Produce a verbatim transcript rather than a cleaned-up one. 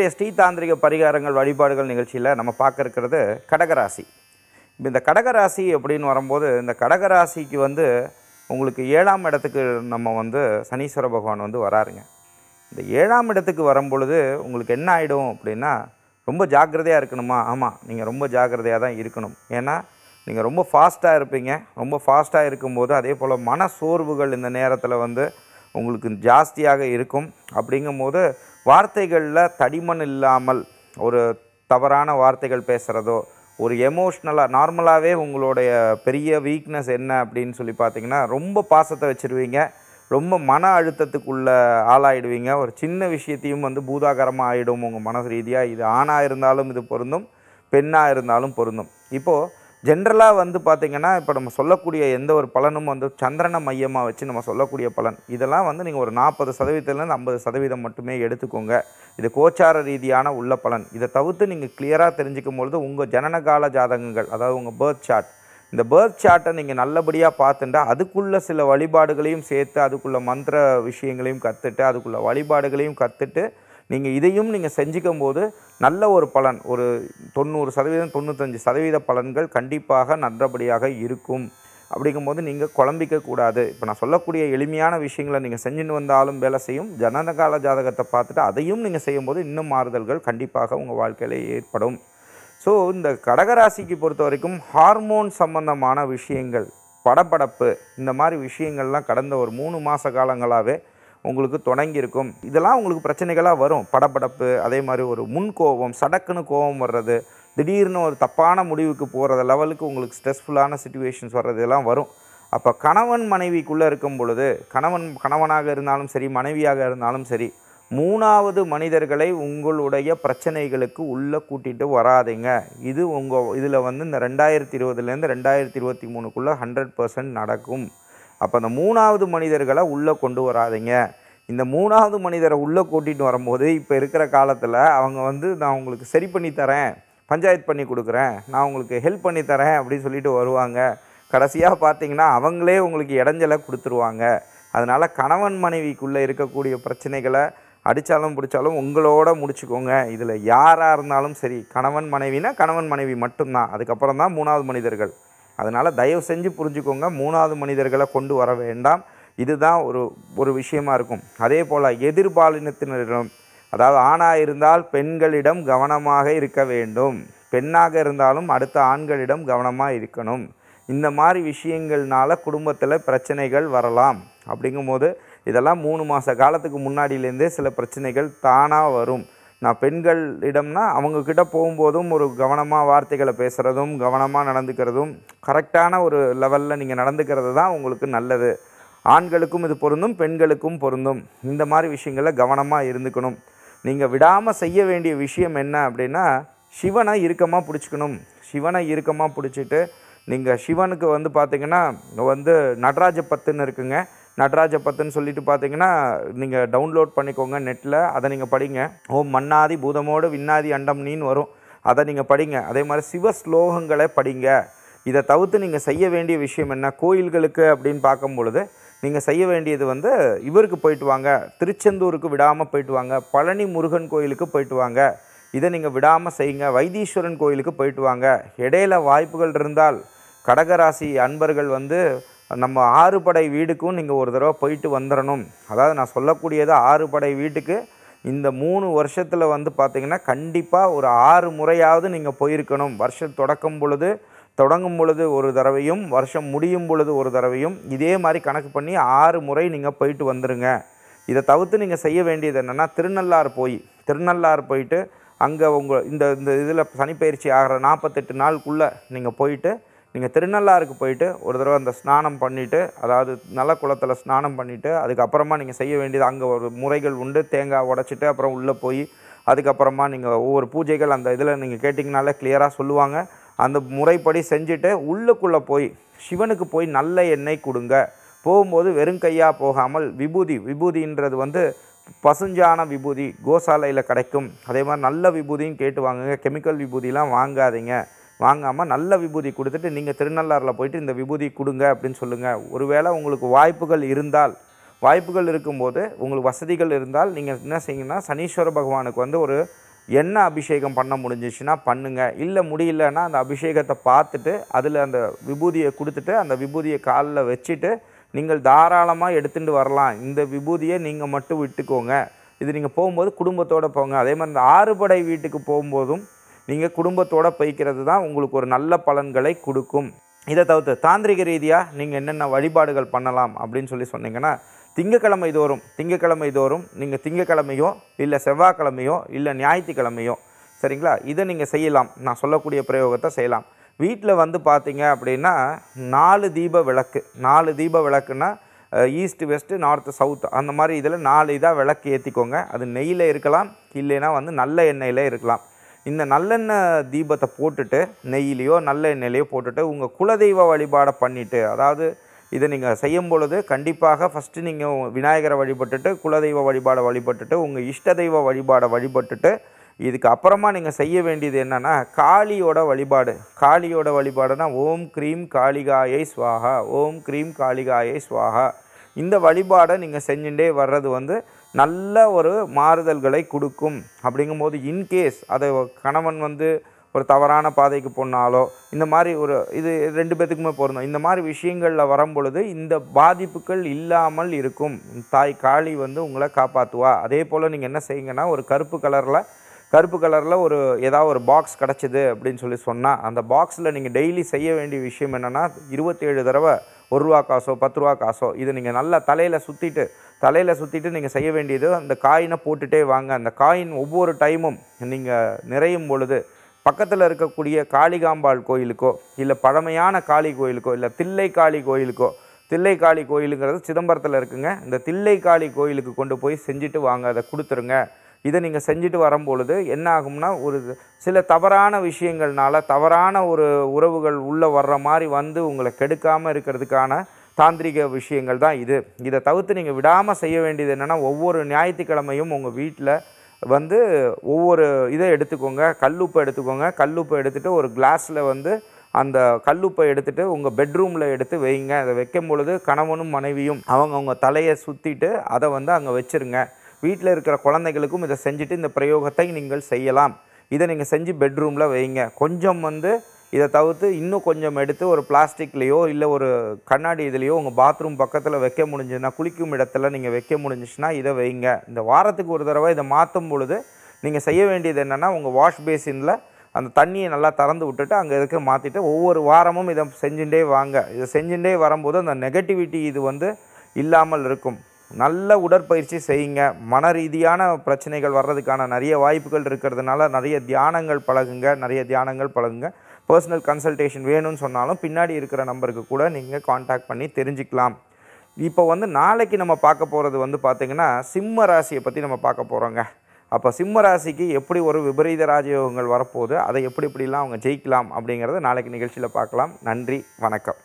இன்றைய ஸ்ரீ தாந்திரிக பரிகாரங்கள் வழிபாடுகள் நிகழ்ச்சியில் நம்ம பார்க்க இருக்கிறது கடகராசி. இந்த கடகராசி அப்படின்னு வரும்போது இந்த கடகராசிக்கு வந்து உங்களுக்கு ஏழாம் இடத்துக்கு நம்ம வந்து சனீஸ்வர பகவான் வந்து வராருங்க. இந்த ஏழாம் இடத்துக்கு வரும்பொழுது உங்களுக்கு என்ன ஆகிடும் அப்படின்னா ரொம்ப ஜாக்கிரதையாக இருக்கணுமா? ஆமாம், நீங்கள் ரொம்ப ஜாக்கிரதையாக தான் இருக்கணும். ஏன்னா நீங்கள் ரொம்ப ஃபாஸ்ட்டாக இருப்பீங்க. ரொம்ப ஃபாஸ்ட்டாக இருக்கும்போது அதே போல் மன சோர்வுகள் இந்த நேரத்தில் வந்து உங்களுக்கு ஜாஸ்தியாக இருக்கும். அப்படிங்கும்போது வார்த்தைகளில் தடிமன் இல்லாமல் ஒரு தவறான வார்த்தைகள் பேசுகிறதோ ஒரு எமோஷ்னலாக நார்மலாகவே உங்களுடைய பெரிய வீக்னஸ் என்ன அப்படின்னு சொல்லி பார்த்தீங்கன்னா ரொம்ப பாசத்தை வச்சுருவீங்க, ரொம்ப மன அழுத்தத்துக்குள்ளே ஆளாயிடுவீங்க. ஒரு சின்ன விஷயத்தையும் வந்து பூதாகரமாக ஆகிடும் உங்கள் மனசு ரீதியாக. இது ஆணாக இருந்தாலும் இது பொருந்தும், பெண்ணாக இருந்தாலும் பொருந்தும். இப்போது ஜென்ரலாக வந்து பார்த்திங்கன்னா இப்போ நம்ம சொல்லக்கூடிய எந்த ஒரு பலனும் வந்து சந்திரனை மையமாக வச்சு நம்ம சொல்லக்கூடிய பலன் இதெல்லாம் வந்து நீங்கள் ஒரு நாற்பது சதவீதத்துலேருந்து ஐம்பது சதவீதம் மட்டுமே எடுத்துக்கோங்க. இது கோச்சார ரீதியான உள்ள பலன். இதை தவிர்த்து நீங்கள் கிளியராக தெரிஞ்சுக்கும் பொழுது உங்கள் ஜனனகால ஜாதகங்கள், அதாவது உங்கள் பர்த் சார்ட், இந்த பர்த் சார்ட்டை நீங்கள் நல்லபடியாக பார்த்துட்டா அதுக்குள்ளே சில வழிபாடுகளையும் சேர்த்து அதுக்குள்ளே மந்திர விஷயங்களையும் கற்றுட்டு அதுக்குள்ளே வழிபாடுகளையும் கற்றுட்டு நீங்கள் இதையும் நீங்கள் செஞ்சுக்கும் போது நல்ல ஒரு பலன், ஒரு தொண்ணூறு சதவீதம் தொண்ணூத்தஞ்சு சதவீத பலன்கள் கண்டிப்பாக நல்லபடியாக இருக்கும். அப்படிங்கும்போது நீங்கள் குழம்பிக்கக்கூடாது. இப்போ நான் சொல்லக்கூடிய எளிமையான விஷயங்களை நீங்கள் செஞ்சுன்னு வந்தாலும் வேலை செய்யும். ஜனனகால ஜாதகத்தை பார்த்துட்டு அதையும் நீங்கள் செய்யும்போது இன்னும் மாறுதல்கள் கண்டிப்பாக உங்கள் வாழ்க்கையில் ஏற்படும். ஸோ இந்த கடகராசிக்கு பொறுத்த வரைக்கும் ஹார்மோன் சம்பந்தமான விஷயங்கள், படபடப்பு, இந்த மாதிரி விஷயங்கள்லாம் கடந்த ஒரு மூணு மாத காலங்களாகவே உங்களுக்கு தொடங்கியிருக்கும். இதெல்லாம் உங்களுக்கு பிரச்சனைகளாக வரும். படபடப்பு, அதே மாதிரி ஒரு முன் கோபம், சடக்குன்னு கோபம் வர்றது, திடீர்னு ஒரு தப்பான முடிவுக்கு போகிற லெவலுக்கு உங்களுக்கு ஸ்ட்ரெஸ்ஃபுல்லான சுச்சுவேஷன்ஸ் வர்றது எல்லாம் வரும். அப்போ கணவன் மனைவிக்குள்ளே இருக்கும் பொழுது, கணவன் கணவனாக இருந்தாலும் சரி மனைவியாக இருந்தாலும் சரி, மூணாவது மனிதர்களை உங்களுடைய பிரச்சனைகளுக்கு உள்ளே கூட்டிகிட்டு வராதிங்க. இது உங்கள் இதில் வந்து இந்த ரெண்டாயிரத்தி இருபதுலேருந்து ரெண்டாயிரத்தி இருபத்தி மூணுக்குள்ளே ஹண்ட்ரட் பர்சன்ட் நடக்கும். அப்போ அந்த மூணாவது மனிதர்களை உள்ளே கொண்டு வராதிங்க. இந்த மூணாவது மனிதரை உள்ளே கூட்டிகிட்டு வரும்போது இப்போ இருக்கிற காலத்தில் அவங்க வந்து நான் உங்களுக்கு சரி பண்ணி தரேன், பஞ்சாயத்து பண்ணி கொடுக்குறேன், நான் உங்களுக்கு ஹெல்ப் பண்ணி தரேன் அப்படின்னு சொல்லிட்டு வருவாங்க. கடைசியாக பார்த்தீங்கன்னா அவங்களே உங்களுக்கு இடைஞ்சலை கொடுத்துருவாங்க. அதனால் கணவன் மனைவிக்குள்ளே இருக்கக்கூடிய பிரச்சனைகளை அடித்தாலும் பிடிச்சாலும் உங்களோட முடிச்சுக்கோங்க. இதில் யாராக இருந்தாலும் சரி, கணவன் மனைவினா கணவன் மனைவி மட்டும்தான், அதுக்கப்புறம் தான் மூணாவது மனிதர்கள். அதனால் தயவு செஞ்சு புரிஞ்சுக்கோங்க, மூணாவது மனிதர்களை கொண்டு வர வேண்டாம். இதுதான் ஒரு ஒரு விஷயமாக இருக்கும். அதே போல் எதிர்பாலினத்தினரிடம், அதாவது ஆணாக இருந்தால் பெண்களிடம் கவனமாக இருக்க வேண்டும், பெண்ணாக இருந்தாலும் அடுத்த ஆண்களிடம் கவனமாக இருக்கணும். இந்த மாதிரி விஷயங்கள்னால குடும்பத்தில் பிரச்சனைகள் வரலாம். அப்படிங்கும்போது இதெல்லாம் மூணு மாத காலத்துக்கு முன்னாடியிலேருந்தே சில பிரச்சனைகள் தானாக வரும். நான் பெண்களிடம்னா அவங்கக்கிட்ட போகும்போதும் ஒரு கவனமாக வார்த்தைகளை பேசுகிறதும் கவனமாக நடந்துக்கிறதும் கரெக்டான ஒரு லெவலில் நீங்கள் நடந்துக்கிறது தான் உங்களுக்கு நல்லது. ஆண்களுக்கும் இது பொருந்தும், பெண்களுக்கும் பொருந்தும். இந்த மாதிரி விஷயங்களை கவனமாக இருந்துக்கணும். நீங்கள் விடாமல் செய்ய வேண்டிய விஷயம் என்ன அப்படின்னா சிவனை இறுக்கமாக பிடிச்சிக்கணும். சிவனை இறுக்கமாக பிடிச்சிட்டு நீங்கள் சிவனுக்கு வந்து பார்த்திங்கன்னா வந்து நடராஜ பத்துன்னு இருக்குங்க. நடராஜ பத்துன்னு சொல்லிட்டு பார்த்தீங்கன்னா நீங்கள் டவுன்லோட் பண்ணிக்கோங்க நெட்டில். அதை நீங்கள் படிங்க. ஓம் மன்னாதி பூதமோடு விண்ணாதி அண்டம் நீன்னு வரும். அதை நீங்கள் படிங்க. அதே மாதிரி சிவ ஸ்லோகங்களை படிங்க. இதை தவிர்த்து நீங்கள் செய்ய வேண்டிய விஷயம் என்ன கோயில்களுக்கு அப்படின்னு பார்க்கும் பொழுது நீங்கள் செய்ய வேண்டியது வந்து இவருக்கு போயிட்டு வாங்க, திருச்செந்தூருக்கு விடாமல் போயிட்டு வாங்க, பழனி முருகன் கோயிலுக்கு போயிட்டு வாங்க, இதை நீங்கள் விடாமல் செய்யுங்க. வைத்தீஸ்வரன் கோயிலுக்கு போயிட்டு வாங்க. இடையில வாய்ப்புகள் இருந்தால் கடகராசி அன்பர்கள் வந்து நம்ம ஆறு படை வீடுக்கும் நீங்கள் ஒரு தடவை போயிட்டு வந்துடணும். அதாவது நான் சொல்லக்கூடியது ஆறு படை வீட்டுக்கு இந்த மூணு வருஷத்தில் வந்து பார்த்திங்கன்னா கண்டிப்பாக ஒரு ஆறு முறையாவது நீங்கள் போயிருக்கணும். வருஷம் தொடக்கம் பொழுது தொடங்கும் பொழுது ஒரு தடவையும், வருஷம் முடியும் பொழுது ஒரு தடவையும், இதே மாதிரி கணக்கு பண்ணி ஆறு முறை நீங்கள் போயிட்டு வந்துடுங்க. இதை தவிர்த்து நீங்கள் செய்ய வேண்டியது என்னென்னா திருநள்ளாறு போய் திருநள்ளாறு போயிட்டு அங்கே உங்கள் இந்த இந்த இதில் சனிப்பயிற்சி ஆகிற நாற்பத்தெட்டு நாளுக்குள்ளே நீங்கள் போயிட்டு நீங்கள் திருநள்ளாருக்கு போயிட்டு ஒரு தடவை அந்த ஸ்நானம் பண்ணிவிட்டு, அதாவது நல்ல குளத்தில் ஸ்நானம் பண்ணிவிட்டு அதுக்கப்புறமா நீங்கள் செய்ய வேண்டியது அங்கே ஒரு முறைகள் உண்டு. தேங்காய் உடச்சிட்டு அப்புறம் உள்ளே போய் அதுக்கப்புறமா நீங்கள் ஒவ்வொரு பூஜைகள் அந்த இதில் நீங்கள் கேட்டிங்கனாலே கிளியராக சொல்லுவாங்க. அந்த முறைப்படி செஞ்சுட்டு உள்ளுக்குள்ளே போய் சிவனுக்கு போய் நல்ல எண்ணெய் கொடுங்க. போகும்போது வெறும் கையாக போகாமல் விபூதி, விபூதின்றது வந்து பசுஞ்சான விபூதி கோசாலையில் கிடைக்கும். அதே மாதிரி நல்ல விபூதியும் கேட்டு வாங்குங்க. கெமிக்கல் விபூதிலாம் வாங்காதீங்க. வாங்காமல் நல்ல விபூதி கொடுத்துட்டு நீங்கள் திருநள்ளாறில் போயிட்டு இந்த விபூதி கொடுங்க அப்படின்னு சொல்லுங்கள். ஒருவேளை உங்களுக்கு வாய்ப்புகள் இருந்தால், வாய்ப்புகள் இருக்கும்போது உங்களுக்கு வசதிகள் இருந்தால் நீங்கள் என்ன செய்யுங்கன்னா சனீஸ்வர பகவானுக்கு வந்து ஒரு என்ன அபிஷேகம் பண்ண முடிஞ்சிச்சுன்னா பண்ணுங்க, இல்லை முடியலன்னா அந்த அபிஷேகத்தை பார்த்துட்டு அதில் அந்த விபூதியை கொடுத்துட்டு அந்த விபூதியை காலில் வச்சுட்டு நீங்கள் தாராளமாக எடுத்துகிட்டு வரலாம். இந்த விபூதியை நீங்கள் மட்டும் விட்டுக்கோங்க, இது நீங்கள் போகும்போது குடும்பத்தோடு போங்க. அதே மாதிரி இந்த ஆறுபடை வீட்டுக்கு போகும்போதும் நீங்கள் குடும்பத்தோடு போய்க்கிறது தான் உங்களுக்கு ஒரு நல்ல பலன்களை கொடுக்கும். இதை தவிர்த்து தாந்திரிக ரீதியாக நீங்கள் என்னென்ன வழிபாடுகள் பண்ணலாம் அப்படின்னு சொல்லி சொன்னீங்கன்னா, திங்கக்கிழமை தோறும் திங்கக்கிழமை தோறும் நீங்கள் திங்கக்கிழமையோ இல்லை செவ்வாய்க்கிழமையோ இல்லை ஞாயிற்றுக்கிழமையோ சரிங்களா, இதை நீங்கள் செய்யலாம். நான் சொல்லக்கூடிய பிரயோகத்தை செய்யலாம். வீட்டில் வந்து பார்த்தீங்க அப்படின்னா நாலு தீப விளக்கு, நாலு தீப விளக்குன்னா ஈஸ்ட் வெஸ்ட்டு நார்த்து சவுத்து அந்த மாதிரி இதில் நாலு இதாக விளக்கு ஏற்றிக்கோங்க. அது நெய்யில் இருக்கலாம், இல்லைன்னா வந்து நல்ல எண்ணெயில் இருக்கலாம். இந்த நல்லெண்ணெய் தீபத்தை போட்டுட்டு நெய்யிலையோ நல்ல எண்ணெயிலையோ போட்டுட்டு உங்கள் குலதெய்வ வழிபாடை பண்ணிவிட்டு, அதாவது இதை நீங்கள் செய்யும் பொழுது கண்டிப்பாக ஃபஸ்ட்டு நீங்கள் விநாயகரை வழிபட்டுட்டு குலதெய்வ வழிபாடை வழிபட்டுட்டு உங்கள் இஷ்ட தெய்வ வழிபாடை வழிபட்டுட்டு, இதுக்கு அப்புறமா நீங்கள் செய்ய வேண்டியது என்னென்னா காளியோட வழிபாடு. காளியோட வழிபாடுனா ஓம் க்ரீம் காளிகாயை ஸ்வாகா, ஓம் க்ரீம் காளிகாயை ஸ்வாகா. இந்த வழிபாடை நீங்கள் செஞ்சுட்டே வர்றது வந்து நல்ல ஒரு மாறுதல்களை கொடுக்கும். அப்படிங்கும்போது இன்கேஸ் அதை கணவன் வந்து ஒரு தவறான பாதைக்கு போனாலோ இந்த மாதிரி ஒரு இது ரெண்டு பேத்துக்குமே பொருந்தோம், இந்த மாதிரி விஷயங்களில் வரும் பொழுது இந்த பாதிப்புகள் இல்லாமல் இருக்கும். தாய் காளி வந்து உங்களை காப்பாற்றுவா. அதே போல் நீங்கள் என்ன செய்யுங்கன்னா, ஒரு கருப்பு கலரில் கருப்பு கலரில் ஒரு ஏதாவது ஒரு பாக்ஸ் கிடச்சிது அப்படின்னு சொல்லி சொன்னால், அந்த பாக்ஸில் நீங்கள் டெய்லி செய்ய வேண்டிய விஷயம் என்னென்னா, இருபத்தேழு தடவை ஒரு ரூபா காசோ பத்து ரூபா காசோ இதை நீங்கள் நல்லா தலையில் சுற்றிட்டு தலையில் சுற்றிட்டு நீங்கள் செய்ய வேண்டியது அந்த காயினை போட்டுகிட்டே வாங்க. அந்த காயின் ஒவ்வொரு டைமும் நீங்கள் நிறையும் பொழுது பக்கத்தில் இருக்கக்கூடிய காளிகாம்பாள் கோயிலுக்கோ இல்லை பழமையான காளி கோயிலுக்கோ இல்லை தில்லை காளி கோயிலுக்கோ, தில்லை காளி கோயிலுங்கிறது சிதம்பரத்தில் இருக்குங்க, இந்த தில்லை காளி கோயிலுக்கு கொண்டு போய் செஞ்சுட்டு வாங்க, அதை கொடுத்துருங்க. இதை நீங்கள் செஞ்சுட்டு வரும்பொழுது என்ன ஆகும்னா, ஒரு சில தவறான விஷயங்கள்னால தவறான ஒரு உறவுகள் உள்ளே வர்ற மாதிரி வந்து உங்களை கெடுக்காமல் இருக்கிறதுக்கான தாந்திரிக விஷயங்கள் தான் இது. இதை தவிர்த்து நீங்கள் விடாமல் செய்ய வேண்டியது என்னென்னா, ஒவ்வொரு ஞாயிற்றுக்கிழமையும் உங்கள் வீட்டில் வந்து ஒவ்வொரு இதை எடுத்துக்கோங்க. கல்லுப்பை எடுத்துக்கோங்க, கல்லுப்பை எடுத்துகிட்டு ஒரு கிளாஸில் வந்து அந்த கல்லுப்பை எடுத்துகிட்டு உங்கள் பெட்ரூமில் எடுத்து வைங்க. அதை வைக்கும் பொழுது கணவனும் மனைவியும் அவங்கவுங்க தலையை சுற்றிட்டு அதை வந்து அங்கே வச்சுருங்க. வீட்டில் இருக்கிற குழந்தைகளுக்கும் இதை செஞ்சுட்டு இந்த பிரயோகத்தை நீங்கள் செய்யலாம். இதை நீங்கள் செஞ்சு பெட்ரூமில் வைங்க. கொஞ்சம் வந்து இதை தவிர்த்து இன்னும் கொஞ்சம் எடுத்து ஒரு பிளாஸ்டிக்லேயோ இல்லை ஒரு கண்ணாடி இதுலேயோ உங்கள் பாத்ரூம் பக்கத்தில் வைக்க முடிஞ்சுன்னா, குளிக்கும் இடத்துல நீங்கள் வைக்க முடிஞ்சிச்சுன்னா இதை வைங்க. இந்த வாரத்துக்கு ஒரு தடவை இதை மாற்றும் பொழுது நீங்கள் செய்ய வேண்டியது என்னென்னா, உங்கள் வாஷ் பேசினில் அந்த தண்ணியை நல்லா திறந்து விட்டுட்டு அங்கே இருக்க மாற்றிட்டு ஒவ்வொரு வாரமும் இதை செஞ்சுட்டே வாங்க. இதை செஞ்சுட்டே வரும்போது அந்த நெகட்டிவிட்டி இது வந்து இல்லாமல் இருக்கும். நல்ல உடற்பயிற்சி செய்யுங்க. மன ரீதியான பிரச்சனைகள் வர்றதுக்கான நிறைய வாய்ப்புகள் இருக்கிறதுனால நிறைய தியானங்கள் பழகுங்க, நிறைய தியானங்கள் பழகுங்க. பர்சனல் கன்சல்டேஷன் வேணும்னு சொன்னாலும் பின்னாடி இருக்கிற நம்பருக்கு கூட நீங்கள் காண்டாக்ட் பண்ணி தெரிஞ்சுக்கலாம். இப்போ வந்து நாளைக்கு நம்ம பார்க்க போகிறது வந்து பார்த்திங்கன்னா சிம்ம ராசியை பற்றி நம்ம பார்க்க போகிறோங்க. அப்போ சிம்ம ராசிக்கு எப்படி ஒரு விபரீத ராஜயோகங்கள் வரப்போகுது, அதை எப்படி எப்படிலாம் அவங்க ஜெயிக்கலாம் அப்படிங்கிறத நாளைக்கு நிகழ்ச்சியில் பார்க்கலாம். நன்றி, வணக்கம்.